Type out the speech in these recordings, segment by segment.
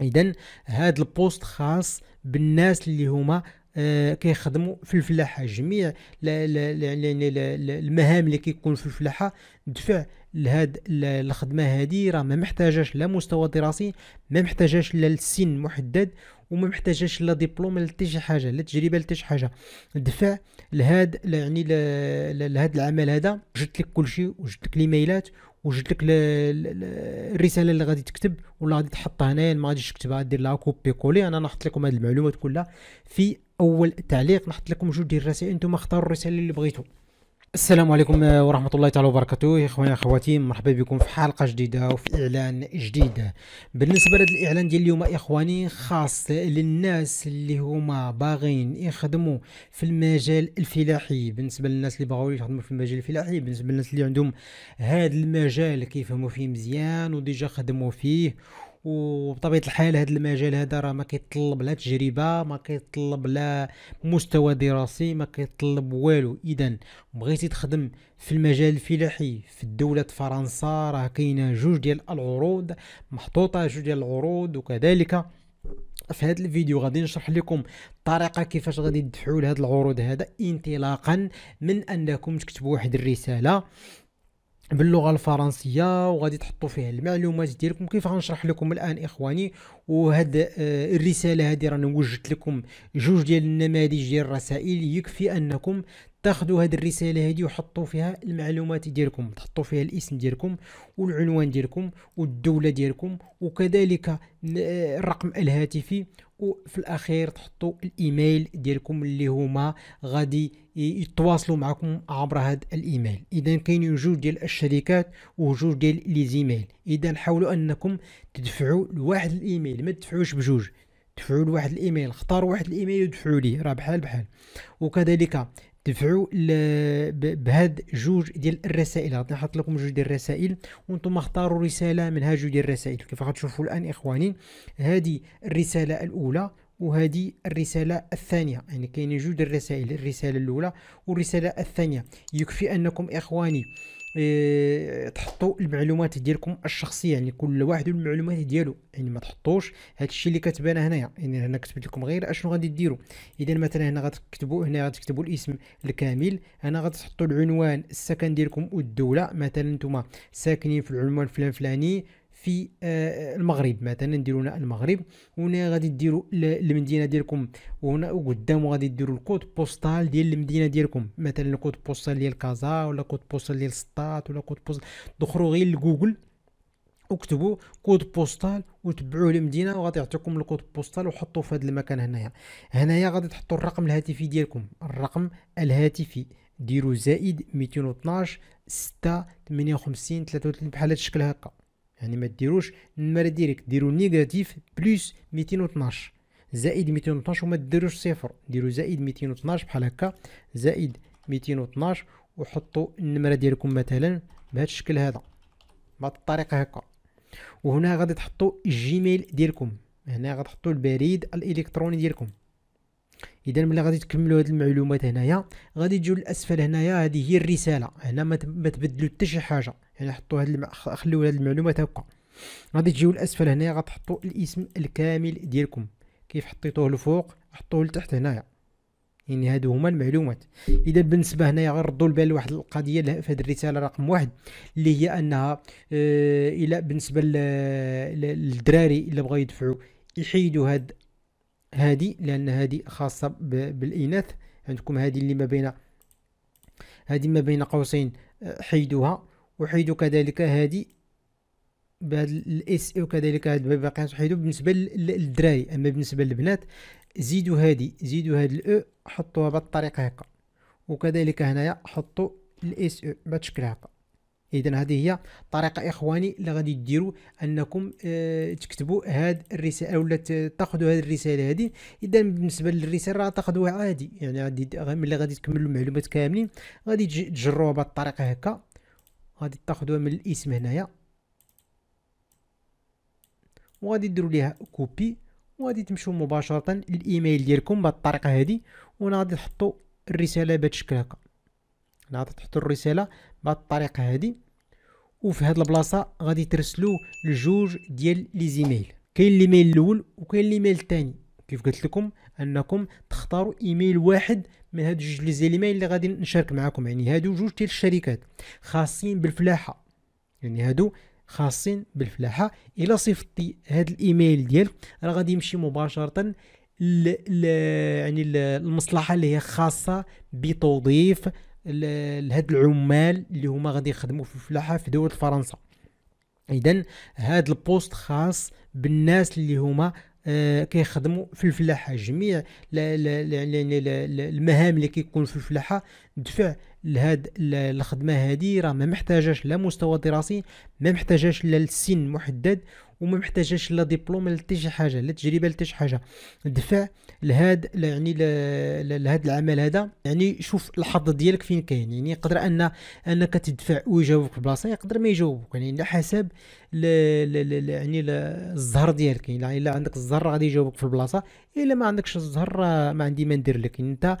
اذا هذا البوست خاص بالناس اللي هما كيخدموا في الفلاحه. جميع المهام اللي كيكون في الفلاحه دفع لهاد الخدمه هذه راه ما محتاجاش لا مستوى دراسي، ما محتاجاش لا السن محدد، وما محتاجاش لا دبلوم لا حتى شي حاجه، لا تجربه لا حتى شي حاجه. دفع لهاد لهاد العمل هذا، جبت لك كلشي وجبت لك الايميلات وجبت لك الرساله اللي غادي تكتب ولا غادي تحطها هنايا، ما غاديش تكتبها دير لها كوبي كولي. انا نحط لكم هاد المعلومات كلها في اول تعليق، نحط لكم جوج ديال الرسائل، انتم اختاروا الرساله اللي بغيتو. السلام عليكم ورحمه الله تعالى وبركاته. اخواني اخواتي، مرحبا بكم في حلقه جديده وفي اعلان جديد. بالنسبه لهذا الاعلان ديال اليوم اخواني، خاص للناس اللي هما باغيين يخدموا في المجال الفلاحي، بالنسبه للناس اللي باغوا يخدموا في المجال الفلاحي، بالنسبه للناس اللي عندهم هذا المجال كيفهموا فيه مزيان وديجا خدموا فيه. وبطبيعه الحال هذا المجال هذا راه ما كيتطلب لا تجربه، ما كيتطلب لا مستوى دراسي، ما كيتطلب والو. اذا بغيتي تخدم في المجال الفلاحي في دوله فرنسا، راه كاينه جوج ديال العروض، محطوطه جوج ديال العروض. وكذلك في هذا الفيديو غادي نشرح لكم الطريقه كيفاش غادي تدفعوا لهذا العروض هذا، انطلاقا من انكم تكتبوا واحد الرساله باللغه الفرنسيه وغادي تحطوا فيها المعلومات ديالكم كيف غنشرح لكم الان اخواني. وهاد الرساله هذه رانا وجدت لكم جوج ديال النماذج ديال الرسائل، يكفي انكم تاخذوا هاد الرساله هذه وحطوا فيها المعلومات ديالكم، تحطوا فيها الاسم ديالكم والعنوان ديالكم والدوله ديالكم وكذلك الرقم الهاتفي، وفي الاخير تحطوا الايميل ديالكم اللي هما غادي يتواصلوا معكم عبر هذا الايميل. اذا كاينين جوج ديال الشركات وجوج ديال لي زيميل، اذا حاولوا انكم تدفعوا لواحد الايميل، ما تدفعوش بجوج، دفعوا لواحد الايميل، اختاروا واحد الايميل ودفعوا ليه، راه بحال بحال. وكذلك دفعوا بهاد جوج ديال الرسائل، غادي نحط لكم جوج ديال الرسائل وانتم اختاروا رساله منها جوج ديال الرسائل كيف غتشوفوا الان اخواني. هذه الرساله الاولى وهذه الرساله الثانيه، يعني كاينين جوج ديال الرسائل، الرساله الاولى والرساله الثانيه. يكفي انكم اخواني تحطوا المعلومات ديالكم الشخصيه، يعني كل واحد والمعلومات ديالو، يعني ما تحطوش هذا الشيء اللي كتبان هنايا، يعني هنا كتبت لكم غير اشنو غادي ديروا. اذا مثلا هنا غتكتبوا، هنا غتكتبوا الاسم الكامل، هنا غتحطوا العنوان السكن ديالكم والدوله، مثلا نتوما ساكنين في العنوان فلان فلاني في المغرب، مثلا نديروا هنا المغرب، وهنا غادي ديروا المدينه ديالكم، وهنا قدام غادي ديروا الكود بوستال ديال المدينه ديالكم، مثلا الكود بوستال ديال كازا ولا كود بوستال ديال سطات ولا كود بوستال. دخلوا غير لجوجل وكتبوا كود بوستال وتبعوه المدينه وغادي يعطيكم الكود بوستال، وحطوه في هذا المكان هنايا. هنايا غادي تحطوا الرقم الهاتفي ديالكم، الرقم الهاتفي ديروا زائد 212 658 33 بحال هذا الشكل هكا، يعني ما ديروش النمره ديريكت، ديروا نيجاتيف بلس 212 زائد 212 وما ديروش صفر، ديروا زائد 212 بحال هكا، زائد 212 وحطوا النمره ديالكم مثلا بهذا الشكل هذا، بهذه الطريقه هكا. وهنا غادي تحطوا الجيميل ديالكم، هنا غادي تحطوا البريد الالكتروني ديالكم. اذا ملي غادي تكملوا هاد المعلومات هنايا غادي تجيو للاسفل هنايا، هذه هي الرساله، هنا ما تبدلوا حتى شي حاجه، يعني حطوا هاد خليو هاد المعلومات هكا. غادي تجيو للاسفل هنايا غتحطوا الاسم الكامل ديالكم كيف حطيتوه لفوق حطوه لتحت هنايا، يعني هادو هما المعلومات. اذا بالنسبه هنايا غنردوا البال لواحد القضيه في هاد الرساله رقم واحد، اللي هي انها الى بالنسبه للدراري اللي بغاو يدفعوا يحيدوا هادي، لان هادي خاصه بالاناث، عندكم هادي اللي ما بين هادي ما بين قوسين حيدوها، وحيدوا كذلك هادي بهاد الاس اي، وكذلك هاد باقي حيدوا بالنسبه للدراري. اما بالنسبه للبنات زيدوا هادي، زيدوا هاد الاو حطوها بهاد الطريقه هكا، وكذلك هنايا حطوا الاس او بهاد الشكل هكا. اذا هذه هي الطريقه اخواني اللي غادي ديروا انكم تكتبوا هاد الرساله ولا تاخذوا هاد الرساله هذه. اذا بالنسبه للرساله راه تاخذوها عادي، يعني غادي ملي غادي تكملوا المعلومات كاملين غادي تجروها بهاد الطريقه هكا، غادي تاخذوها من الاسم هنايا وغادي ديروا ليها كوبي، وغادي تمشوا مباشره للايميل ديالكم بهاد الطريقه هذه. وهنا غادي تحطوا الرساله بهاد الشكل هكا، هنا غادي تحطوا الرساله بهاد الطريقه هذه، وفي هاد البلاصه غادي ترسلوا لجوج ديال لي زيميل كاين الايميل الاول وكاين الايميل الثاني. كيف قلت لكم انكم تختاروا ايميل واحد من هاد جوج لي زيليميل اللي غادي نشارك معكم، يعني هادو جوج ديال الشركات خاصين بالفلاحه، يعني هادو خاصين بالفلاحه. الا صيفطتي هاد الايميل ديالك راه غادي يمشي مباشره يعني المصلحه اللي هي خاصه بتوظيف لهاد العمال اللي هما غادي يخدموا في الفلاحه في دوله فرنسا. اذا هاد البوست خاص بالناس اللي هما كيخدموا في الفلاحه. جميع المهام اللي كيكون في الفلاحه دفع لهاد الخدمه هذه راه ما محتاجاش لا مستوى دراسي، ما محتاجاش لا السن محدد، وما محتاجاش لا دبلوم لا حتى شي حاجه، لا تجربه لا شي حاجه. دفع لهاد يعني لهاد العمل هذا، يعني شوف الحظ ديالك فين كاين. يعني يقدر انك تدفع ويجاوبك في بلاصه، يقدر ما يجاوبك، يعني على حسب يعني الزهر ديالك. يعني الا عندك الزهر غادي يجاوبك في البلاصه، الا ما عندكش الزهر ما عندي ما ندير لك. يعني انت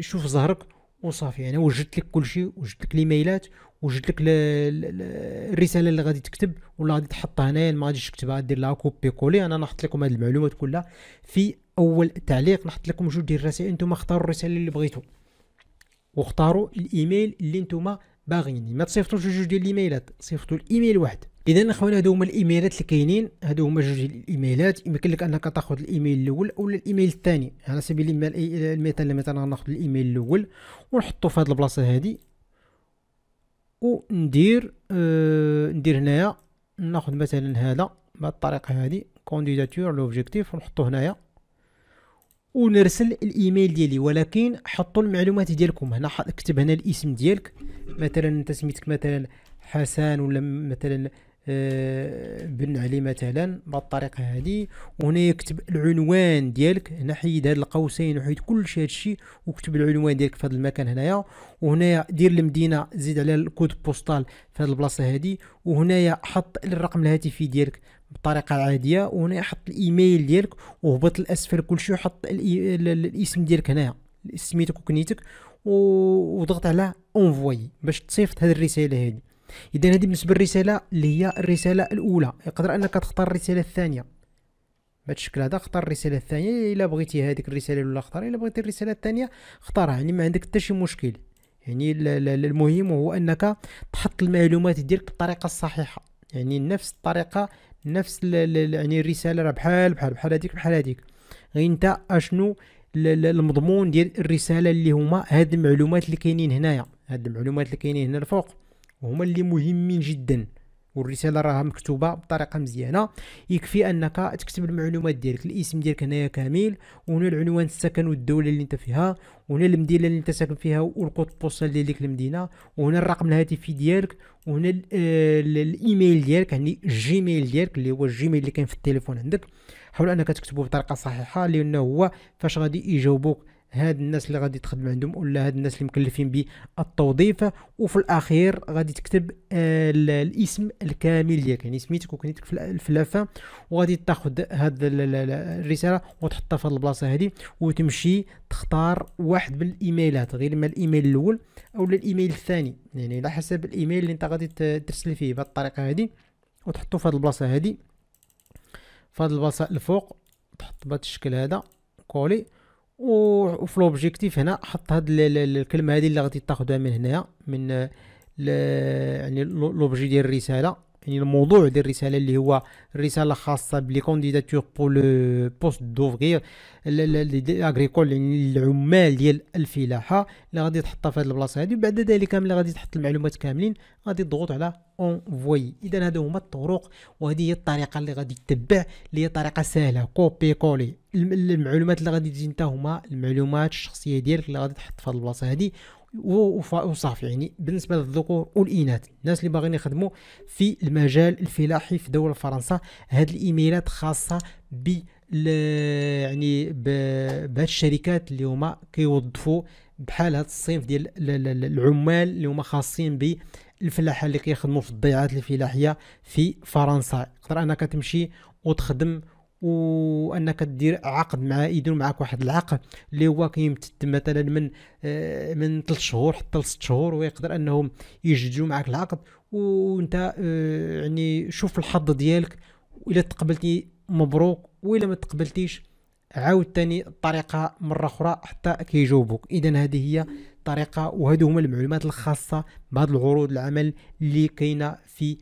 شوف زهرك وصافي. يعني وجدت لك كل شيء، وجدت لك الايميلات، وجدت لك الرساله اللي غادي تكتب ولا غادي تحطها هنايا، ما غاديش تكتبها دير لها كوبي كولي. انا نحط لكم هذه المعلومات كلها في اول تعليق، نحط لكم جوج ديال الرسائل، انتم اختاروا الرساله اللي بغيتو واختاروا الايميل اللي انتم باغيين. ما تصيفطوش جوج ديال الايميلات، صيفطوا الايميل واحد. اذا اخواني هادو هما الايميلات اللي كاينين، هادو هما جوج ديال الايميلات. يمكن لك انك تاخذ الايميل الاول ولا الايميل الثاني. على سبيل المثال غناخذ الايميل الاول ونحطو في هاد البلاصه هادي، وندير ندير هنايا ناخذ مثلا هذا بهاد الطريقه هادي كونديداتور لوبجيكتيف، ونحطو هنايا ونرسل الايميل ديالي. ولكن حطوا المعلومات ديالكم هنا، اكتب هنا الاسم ديالك. مثلا انت سميتك مثلا حسن ولا مثلا بن علي مثلا بالطريقه هذه، وهنا يكتب العنوان ديالك. هنا حيد هاد القوسين وحيد كل شيء هادشي، وكتب العنوان ديالك في هذا المكان هنايا. وهنايا دير المدينه، زيد عليها الكود بوستال في هاد البلاصه هذه. وهنايا حط الرقم الهاتفي ديالك بالطريقه العاديه، وهنا حط الايميل ديالك وهبط لاسفل كل شيء، وحط الاسم ديالك هنايا، سميتك وكنيتك، وضغط على انفوي باش تصيفط هاد الرساله هذه. اذا هذه بالنسبه للرساله اللي هي الرساله الاولى. يقدر انك تختار الرساله الثانيه بهذا الشكل هذا. اختار الرساله الثانيه الا بغيتي هذيك الرساله الاولى، اختار الا بغيتي الرساله الثانيه اختارها، يعني ما عندك حتى شي مشكل. يعني المهم هو انك تحط المعلومات ديالك بالطريقه الصحيحه، يعني نفس الطريقه نفس يعني الرساله راه بحال بحال بحال هذيك بحال هذيك. غير انت اشنو المضمون ديال الرساله اللي هما هاد المعلومات اللي كاينين هنايا، هاد المعلومات اللي كاينين هنا الفوق هما اللي مهمين جدا، والرساله راها مكتوبه بطريقه مزيانه. يكفي انك تكتب المعلومات ديالك، الاسم ديالك هنايا كامل، وهنا العنوان السكن والدوله اللي انت فيها، وهنا المدينه اللي انت ساكن فيها والكود بوستال ديال ديك المدينه، وهنا الرقم الهاتفي ديالك، وهنا الايميل ديالك، يعني الجيميل ديالك اللي هو الجيميل اللي كاين في التليفون عندك. حاول انك تكتبه بطريقه صحيحه، لانه هو فاش غادي يجاوبوك هاد الناس اللي غادي تخدم عندهم ولا هاد الناس اللي مكلفين بالتوظيف. وفي الاخير غادي تكتب الاسم الكامل ديالك، يعني سميتك وكنيتك في اللافه، وغادي تاخذ هاد الرساله وتحطها في هاد البلاصه هادي، وتمشي تختار واحد من الايميلات، غير اما الايميل الاول اولا الايميل الثاني، يعني على حسب الايميل اللي انت غادي ترسل فيه بهاد الطريقه هادي، وتحطو في هاد البلاصه هادي، في هاد البلاصه الفوق تحط بهاد الشكل هذا كولي. وفي لوبجيكتيف هنا حط هاد الكلمه هذه اللي غادي تاخذها من هنايا من يعني لوبجي ديال الرساله، يعني الموضوع ديال الرساله اللي هو الرساله خاصه بلي كونديداتور بو لو بوست دوفغير الاغريكول، يعني العمال ديال الفلاحه اللي غادي تحطها في هاد البلاصه هذه. وبعد ذلك ملي غادي تحط المعلومات كاملين غادي تضغط على انفوي. اذا هادو هما الطرق، وهذه هي الطريقه اللي غادي تتبع، اللي هي طريقه سهله كوبي كولي. المعلومات اللي غادي تجي نتا هما المعلومات الشخصيه ديالك اللي غادي تحط في هاد البلاصه هذه وصافي. يعني بالنسبه للذكور والاناث، الناس اللي باغيين يخدموا في المجال الفلاحي في دوله فرنسا، هاد الايميلات خاصه ب يعني بهاد الشركات اللي هما كيوظفوا بحال هاد الصنف ديال العمال اللي هما خاصين بالفلاحه اللي كيخدموا في الضيعات الفلاحيه في فرنسا. تقدر انك تمشي وتخدم، وانك دير عقد مع يديروا معاك واحد العقد اللي هو كيمتد مثلا من 3 شهور حتى ل 6 شهور، ويقدر انهم يجددوا معاك العقد. وانت يعني شوف الحظ ديالك، والا تقبلتي مبروك، وإلا ما تقبلتيش عاود تاني الطريقه مره اخرى حتى كيجاوبوك. اذا هذه هي الطريقه، وهذو هما المعلومات الخاصه بهذا العروض العمل اللي كاينه في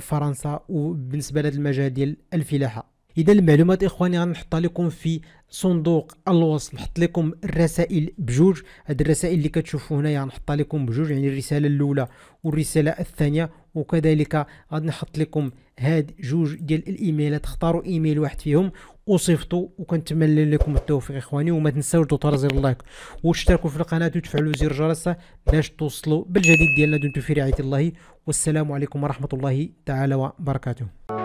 فرنسا وبالنسبه لهذا المجال ديال الفلاحه. اذا المعلومات اخواني غنحطها لكم في صندوق الوصف، نحط لكم الرسائل بجوج، هذه الرسائل اللي كتشوفوا هنايا غنحطها لكم بجوج، يعني الرساله الاولى والرساله الثانيه، وكذلك غادي نحط لكم هاد جوج ديال الايميلات، اختاروا ايميل واحد فيهم وصيفطوا، وكنتمنى لكم التوفيق اخواني، وما تنساوش دوطوا زر اللايك واشتركوا في القناه وتفعلوا زر الجرس باش توصلوا بالجديد ديالنا. دمتم في رعايه الله، والسلام عليكم ورحمه الله تعالى وبركاته.